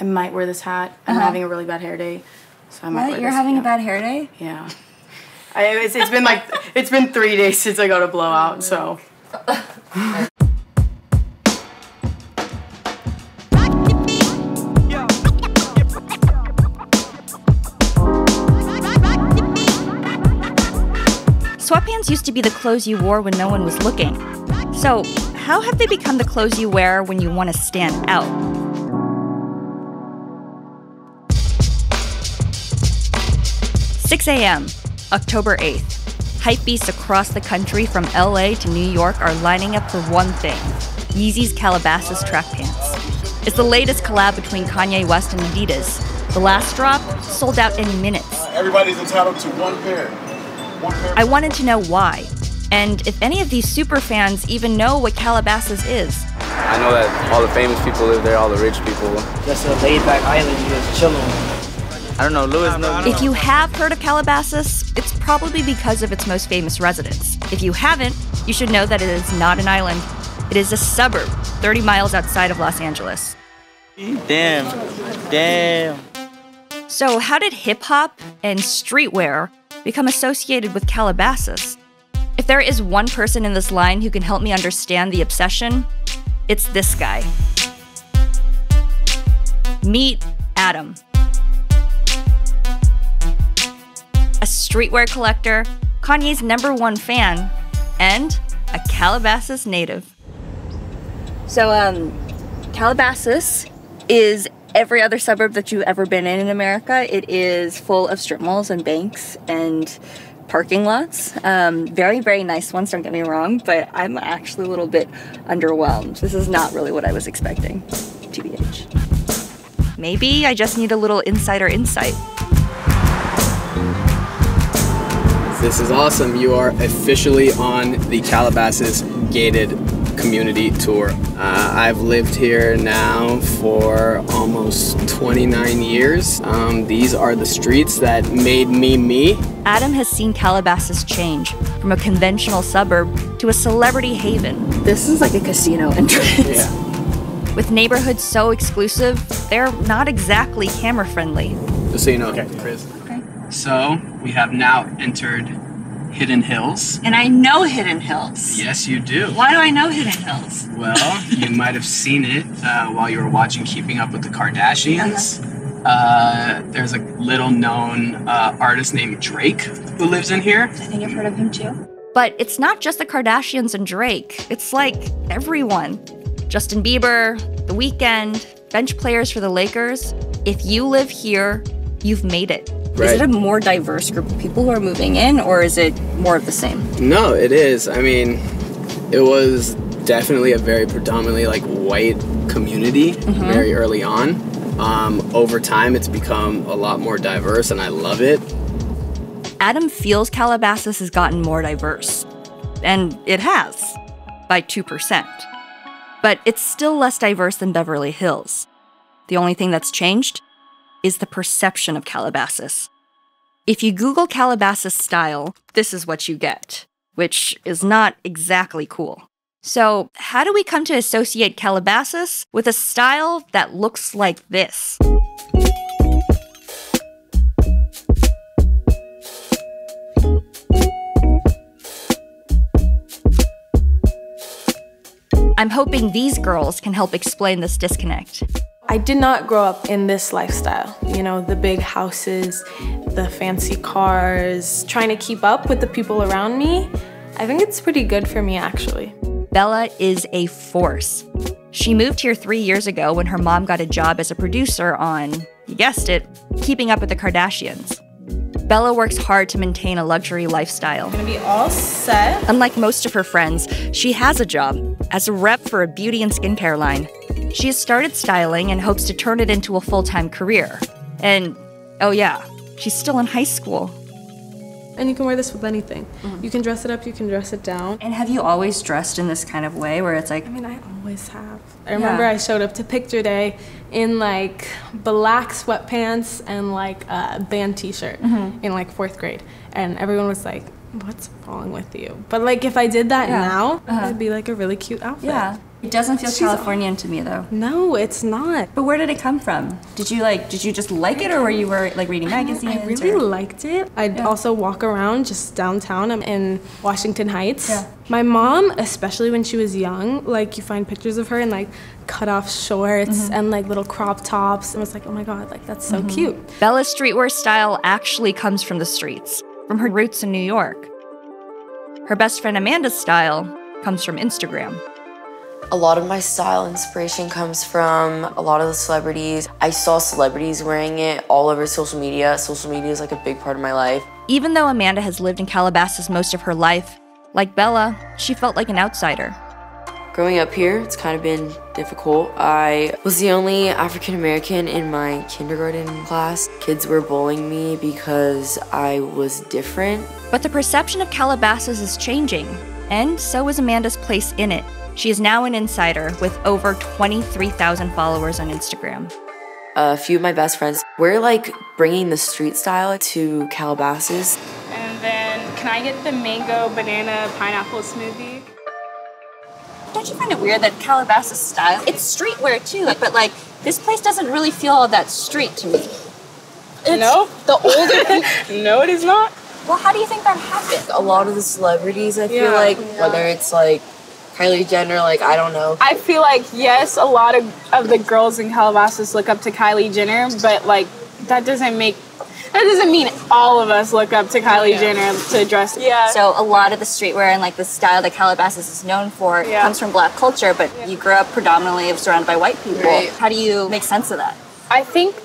I might wear this hat. I'm having a really bad hair day, so I might wear this. You're having a bad hair day? Yeah. It's been like, it's been 3 days since I got a blowout, so. Sweatpants used to be the clothes you wore when no one was looking. So, how have they become the clothes you wear when you want to stand out? October 8th, 6 a.m. Hypebeasts across the country from LA to New York are lining up for one thing: Yeezy's Calabasas track pants. It's the latest collab between Kanye West and Adidas. The last drop sold out in minutes. Everybody's entitled to one pair. I wanted to know why, and if any of these superfans even know what Calabasas is. I know that all the famous people live there, all the rich people. That's a laid-back island, you just chilling. I don't know, If you have heard of Calabasas, it's probably because of its most famous residents. If you haven't, you should know that it is not an island. It is a suburb, 30 miles outside of Los Angeles. Damn. So how did hip-hop and streetwear become associated with Calabasas? If there is one person in this line who can help me understand the obsession, it's this guy. Meet Adam. A streetwear collector, Kanye's #1 fan, and a Calabasas native. So, Calabasas is every other suburb that you've ever been in America. It is full of strip malls and banks and parking lots. Very, very nice ones, don't get me wrong, but I'm actually a little bit underwhelmed. This is not really what I was expecting, TBH. Maybe I just need a little insider insight. This is awesome. You are officially on the Calabasas gated community tour. I've lived here now for almost 29 years. These are the streets that made me me. Adam has seen Calabasas change from a conventional suburb to a celebrity haven. This is like a casino entrance. Yeah. With neighborhoods so exclusive, they're not exactly camera friendly. Just so you know, Chris. Okay. So we have now entered Hidden Hills. And I know Hidden Hills. Yes, you do. Why do I know Hidden Hills? Well, you might have seen it while you were watching Keeping Up with the Kardashians. There's a little known artist named Drake who lives in here. I think I've heard of him too. But it's not just the Kardashians and Drake. It's like everyone. Justin Bieber, The Weeknd, bench players for the Lakers. If you live here, you've made it. Right. Is it a more diverse group of people who are moving in, or is it more of the same? No, it is. I mean, it was definitely a very predominantly like white community very early on. Over time, it's become a lot more diverse, and I love it. Adam feels Calabasas has gotten more diverse, and it has, by 2%. But it's still less diverse than Beverly Hills. The only thing that's changed is the perception of Calabasas. If you Google Calabasas style, this is what you get, which is not exactly cool. So how do we come to associate Calabasas with a style that looks like this? I'm hoping these girls can help explain this disconnect. I did not grow up in this lifestyle. You know, the big houses, the fancy cars, trying to keep up with the people around me. I think it's pretty good for me, actually. Bella is a force. She moved here 3 years ago when her mom got a job as a producer on, you guessed it, Keeping Up with the Kardashians. Bella works hard to maintain a luxury lifestyle. I'm gonna be all set. Unlike most of her friends, she has a job as a rep for a beauty and skincare line. She has started styling and hopes to turn it into a full-time career. And, oh yeah, she's still in high school. And you can wear this with anything. You can dress it up, you can dress it down. And have you always dressed in this kind of way where it's like... I mean, I always have. I remember I showed up to picture day in like black sweatpants and like a band t-shirt in like 4th grade. And everyone was like, what's wrong with you? But like if I did that now, it'd be like a really cute outfit. Yeah. It doesn't feel Californian to me though. No, it's not. But where did it come from? Did you just like it, or were you like reading magazines? I really liked it. I'd also walk around just downtown. I'm in Washington Heights. Yeah. My mom, especially when she was young, like you find pictures of her in like cut off shorts and like little crop tops. And it's like, oh my God, like that's so cute. Bella's streetwear style actually comes from the streets, from her roots in New York. Her best friend Amanda's style comes from Instagram. A lot of my style inspiration comes from a lot of the celebrities. I saw celebrities wearing it all over social media. Social media is like a big part of my life. Even though Amanda has lived in Calabasas most of her life, like Bella, she felt like an outsider. Growing up here, it's kind of been difficult. I was the only African American in my kindergarten class. Kids were bullying me because I was different. But the perception of Calabasas is changing, and so is Amanda's place in it. She is now an insider with over 23,000 followers on Instagram. A few of my best friends, we're like bringing the street style to Calabasas. And then, can I get the mango, banana, pineapple smoothie? Don't you find it weird that Calabasas style, it's streetwear too, but like this place doesn't really feel all that street to me. No, the older, no it is not. Well, how do you think that happened? A lot of the celebrities, I feel like, whether it's like, Kylie Jenner, like, I don't know. I feel like, yes, a lot of the girls in Calabasas look up to Kylie Jenner, but, like, that doesn't mean all of us look up to Kylie Jenner to dress. Yeah. So a lot of the streetwear and, like, the style that Calabasas is known for comes from Black culture, but you grew up predominantly surrounded by white people. Right. How do you make sense of that? I think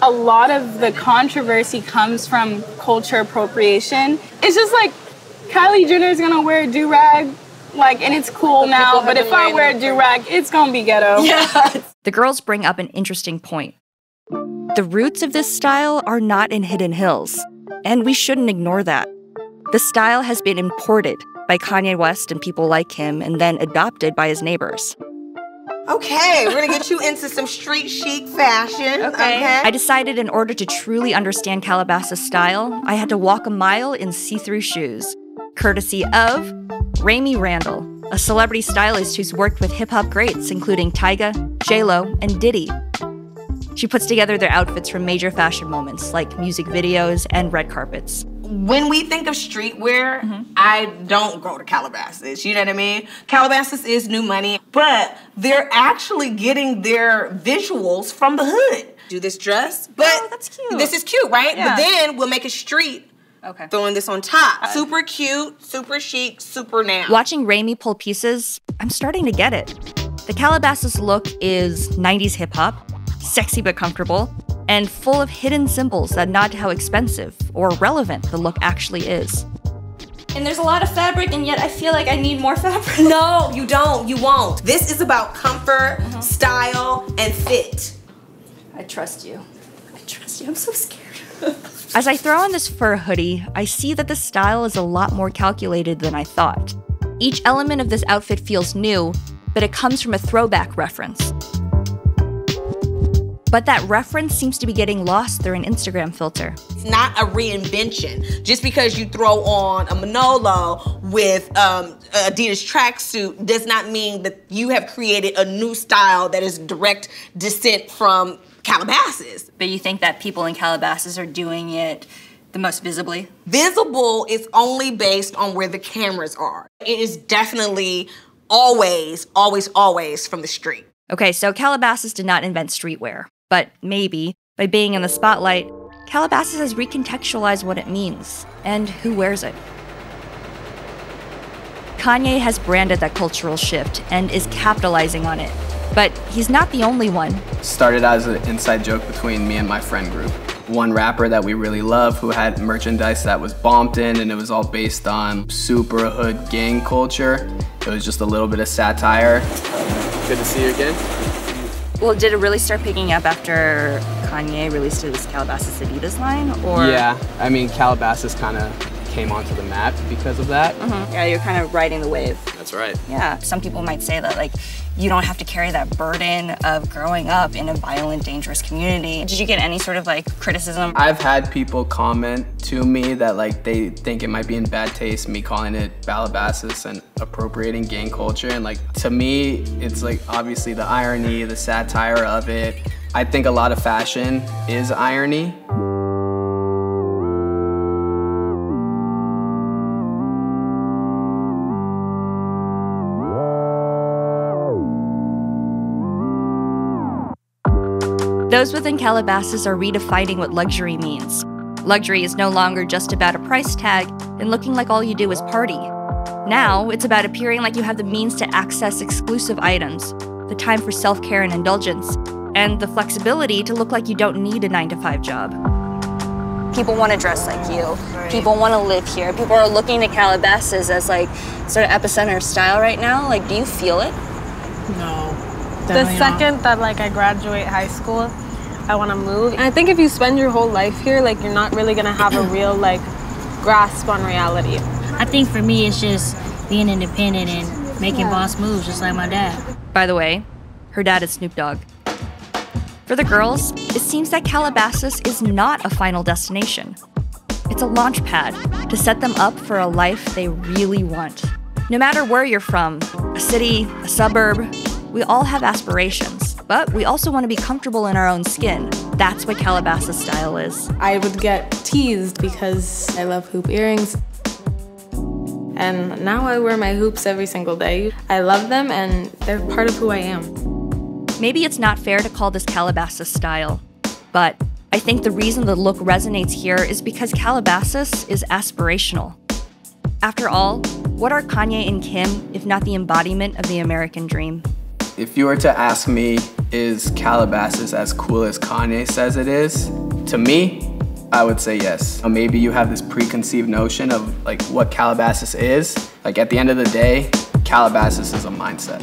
a lot of the controversy comes from culture appropriation. It's just, like, Kylie Jenner's gonna wear a do-rag, like, and it's cool now, but if I wear a do-rag, it's gonna be ghetto. Yeah. The girls bring up an interesting point. The roots of this style are not in Hidden Hills, and we shouldn't ignore that. The style has been imported by Kanye West and people like him, and then adopted by his neighbors. Okay, we're gonna get you into some street chic fashion, okay? I decided in order to truly understand Calabasas style, I had to walk a mile in see-through shoes, courtesy of Raimi Randall, a celebrity stylist who's worked with hip-hop greats including Tyga, JLo, and Diddy. She puts together their outfits from major fashion moments like music videos and red carpets. When we think of streetwear, I don't go to Calabasas, you know what I mean? Calabasas is new money, but they're actually getting their visuals from the hood. Do this dress, but that's cute. This is cute, right? Yeah. But then we'll make a street. Okay. Throwing this on top. Super cute, super chic, super now. Watching Raimi pull pieces, I'm starting to get it. The Calabasas look is 90s hip-hop, sexy but comfortable, and full of hidden symbols that nod to how expensive or relevant the look actually is. And there's a lot of fabric, and yet I feel like I need more fabric. No, you don't. You won't. This is about comfort, style, and fit. I trust you. I trust you. I'm so scared. As I throw on this fur hoodie, I see that the style is a lot more calculated than I thought. Each element of this outfit feels new, but it comes from a throwback reference. But that reference seems to be getting lost through an Instagram filter. It's not a reinvention. Just because you throw on a Manolo with Adidas tracksuit does not mean that you have created a new style that is direct descent from Calabasas. But you think that people in Calabasas are doing it the most visibly? Visible is only based on where the cameras are. It is definitely always, always, always from the street. Okay, so Calabasas did not invent streetwear, but maybe by being in the spotlight, Calabasas has recontextualized what it means and who wears it. Kanye has branded that cultural shift and is capitalizing on it. But he's not the only one. Started as an inside joke between me and my friend group. One rapper that we really love who had merchandise that was bombed in, and it was all based on super hood gang culture. It was just a little bit of satire. Good to see you again. Well, did it really start picking up after Kanye released his Calabasas Adidas line, or? Yeah, I mean, Calabasas kind of came onto the map because of that. Yeah, you're kind of riding the wave. That's right. Yeah, some people might say that, like, you don't have to carry that burden of growing up in a violent, dangerous community. Did you get any sort of like criticism? I've had people comment to me that like they think it might be in bad taste, me calling it Calabasas and appropriating gang culture. And like, to me, it's like obviously the irony, the satire of it. I think a lot of fashion is irony. Those within Calabasas are redefining what luxury means. Luxury is no longer just about a price tag and looking like all you do is party. Now, it's about appearing like you have the means to access exclusive items, the time for self-care and indulgence, and the flexibility to look like you don't need a 9-to-5 job. People want to dress like you. People want to live here. People are looking to Calabasas as like sort of epicenter of style right now. Like, do you feel it? No. The second that like I graduate high school, I want to move. And I think if you spend your whole life here, like you're not really gonna have a real like grasp on reality. I think for me, it's just being independent and making boss moves, just like my dad. By the way, her dad is Snoop Dogg. For the girls, it seems that Calabasas is not a final destination. It's a launch pad to set them up for a life they really want. No matter where you're from, a city, a suburb, we all have aspirations, but we also want to be comfortable in our own skin. That's what Calabasas style is. I would get teased because I love hoop earrings. And now I wear my hoops every single day. I love them and they're part of who I am. Maybe it's not fair to call this Calabasas style, but I think the reason the look resonates here is because Calabasas is aspirational. After all, what are Kanye and Kim if not the embodiment of the American dream? If you were to ask me, is Calabasas as cool as Kanye says it is? To me, I would say yes. Maybe you have this preconceived notion of like what Calabasas is. Like at the end of the day, Calabasas is a mindset.